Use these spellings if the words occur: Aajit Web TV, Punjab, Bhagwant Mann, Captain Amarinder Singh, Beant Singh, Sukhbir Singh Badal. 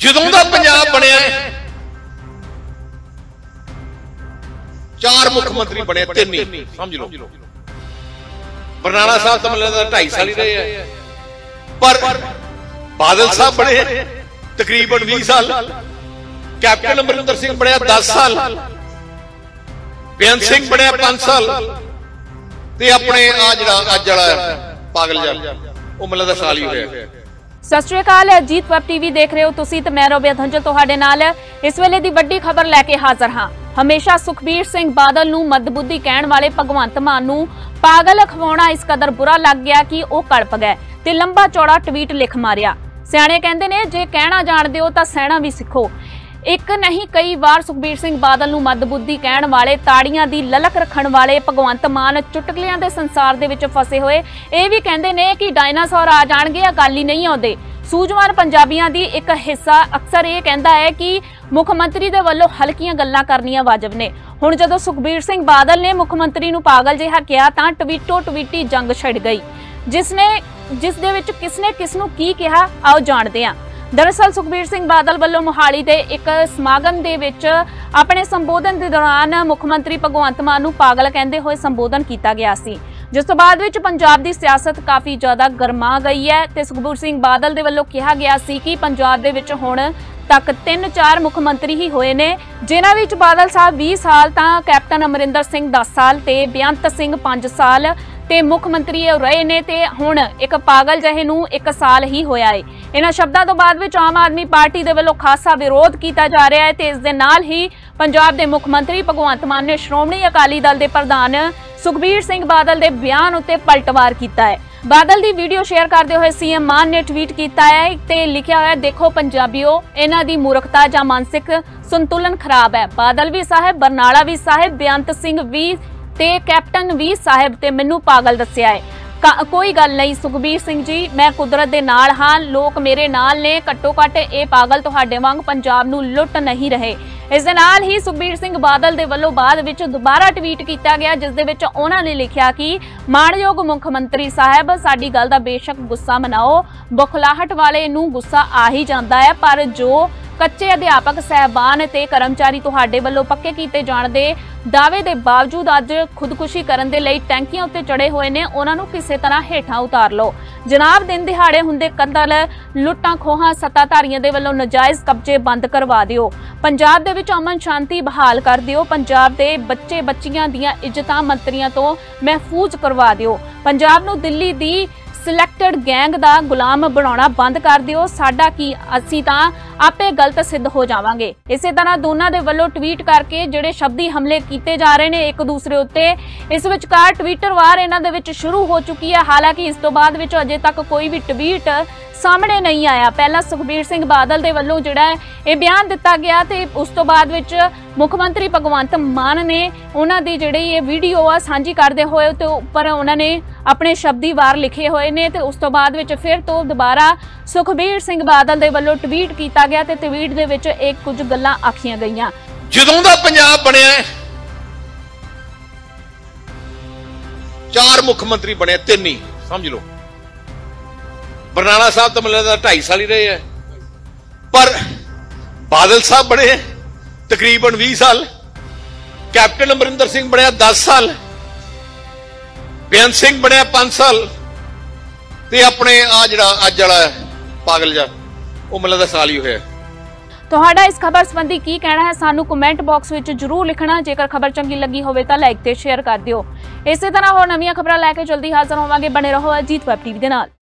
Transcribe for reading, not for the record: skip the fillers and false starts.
ਜਦੋਂ ਦਾ ਪੰਜਾਬ ਬਣਿਆ चार मुख्य मंत्री बने, तीन ही समझ लो। बरनाला साहब तो मतलब 2.5 साल ही रहे हैं, पर बादल साहब बने तकरीबन 20 साल, कैप्टन अमरिंदर सिंह बने 10 साल, बेअंत सिंह बने 5 साल, ते अपने आज पागल मतलब साल ही हुए। सत श्री अकाल, अजीत वैब टीवी देख रहे हो तुसीं ते मैं रोबिया धंजल तुहाडे नाल इस वेले दी वड्डी खबर लैके हाज़र हां। हमेशा सुखबीर सिंह बादल नूं मदबुद्धि कहण वाले भगवंत मान नूं पागल खवाउणा इस कदर बुरा लग गया कि वह कड़प गए ते लंबा चौड़ा ट्वीट लिख मारिया। सियाणे कहंदे ने जे कहना जाणदे हो तां सहना भी सिखो। एक नहीं कई बार सुखबीर सिंह बादल नूं मदबुद्धि कहण वाले, ताड़ियां दी ललक रखण वाले भगवंत मान चुटकलियां दे संसार दे विच फसे होए इह वी कहंदे ने कि डायनासौर आ जाणगे, अकाली नहीं आउंदे। सूझवान पंजाबियां दी एक हिस्सा अक्सर ये कहता है कि मुख्यमंत्री दे वल्लों हल्कियां गल्लां करनियां वाजिब ने। हुण जदों सुखबीर सिंह बादल ने मुख्यमंत्री नूं पागल जिहा कहा तां ट्वीटो ट्वीटी जंग छिड़ गई, जिसदे विच किसने किस नूं की कहा आओ जाणदे हां। दरअसल सुखबीर सिंह बादल वल्लों मोहाली दे एक समागम दे विच अपने संबोधन दे दौरान मुख्यमंत्री भगवंत मान नूं पागल कहंदे होए संबोधन कीता गया सी, जिस तो बाद विच पंजाब दी सियासत काफ़ी ज़्यादा गरमा गई है ते सुखबीर सिंह बादल दे वल्लों कहा गया सी कि पंजाब दे विच हुण तक 3-4 मुख्यमंत्री ही होए ने, जिन्हां विच बादल साहब 20 साल तां कैप्टन अमरिंदर सिंह 10 साल ते बेअंत सिंह 5 साल ते मुख्यमंत्री रहे ने ते हुण एक पागल जहे नूं 1 साल ही होया है। इन्हां शब्दां तो बाद विच आम आदमी पार्टी दे वल्लों खासा विरोध कीता जा रहा है ते इस दे नाल ही पंजाब दे मुख्यमंत्री भगवंत मान ने श्रोमणी अकाली दल दे प्रधान सुखबीर सिंह बादल दे बयान उत्ते पलटवार कीता है। बादल दी वीडियो शेयर करते हुए सीएम मान ने ट्वीट किया है ते लिखा है, देखो पंजाबियों इन्हां दी मूर्खता जां मानसिक संतुलन खराब है। बादल भी साहिब, बरनाला भी साहिब, बेअंत सिंह भी ते कैप्टन भी साहिब ते मैनू पागल दस्सिया है। कोई गल नहीं सुखबीर सिंह जी, मैं कुदरत दे नाल हां, लोक मेरे नाल ने, घट्टो घट ये पागल तुहाडे वांग पंजाब नूं लुट नहीं रहे। इस दे नाल ही सुखबीर सिंह बादल दे वल्लों बाद विच दोबारा ट्वीट किया गया, जिस दे विच उन्हां ने लिखिया कि माणयोग मुख्यमंत्री साहब साडी गल दा बेशक गुस्सा मनाओ, बखलाहट वाले नूं गुस्सा आ ही जांदा है, पर जो कच्चे अध्यापक साहबान ते कर्मचारी तुहाडे वल्लों पक्के कीते जाण दे दावे दे बावजूद अज खुदकुशी करन दे लई टैंकियां उत्ते चढ़े होए ने, उन्हां नूं किसे तरह हेठां उतार लो। जनाब दिन दिहाड़े हुंदे कतल, लुट्टां खोहां, सत्ताधारियां दे वल्लों नजायज़ कब्जे बंद करवा दिओ, पंजाब दे विच अमन शांति बहाल कर दिओ, पंजाब दे बच्चे बच्चियां दियां इज्जतां मंत्रियां तों महफूज करवा दिओ, पंजाब नूं दिल्ली दी सिलेक्टेड गैंग दा गुलाम बनाना बंद कर दिओ, साडा की असीं तां आपे गलत सिद्ध हो जावांगे। इसे तरह दोनों दे वल्लों ट्वीट करके जिहड़े शब्दी हमले कीते जा रहे ने एक दूसरे उत्ते, इस विचकार ट्विटर वार इन्हां दे विच शुरू हो चुकी है। हालांकि इस तो बाद विच अजे तक कोई भी ट्वीट सामने नहीं आया। पहला सुखबीर सिंह बादल दे वल्लों जिहड़ा ये बयान दिता गया ते उस तो बाद विच मुख्यमंत्री भगवंत मान ने उन्हां दी जिहड़ी ये वीडियो आ सांझी करदे होए ते उपर उन्हां ने अपने शब्दी वार लिखे होए ने ते उस तो बाद विच फिर तो दोबारा सुखबीर सिंह बादल दे वल्लों ट्वीट कीता गया ते ट्वीट दे विच एक कुछ गल्लां आखियां गईयां। जदों दा पंजाब बणिया 4 मुख्यमंत्री बणे, 3 ही समझ लो। बरनाला साहब तो मतलब 2.5 साल ही रहे हैं, पर बादल साहब बने तकरीबन 20 साल, कैप्टन अमरिंदर सिंह बने 10 साल, बेअंत सिंह बने 5 साल, ते अपने आज पागल जा मतलब साल ही हुए। तुहाडा इस खबर संबंधी की कहना है सानू कमेंट बॉक्स विच जरूर लिखना। जेकर खबर चंगी लगी होवे तां लाइक ते शेयर कर दिओ। इसे तरह होर नवीं खबरां लैके जल्दी हाज़र होवांगे। बने रहो अजीत वैब टीवी दे नाल।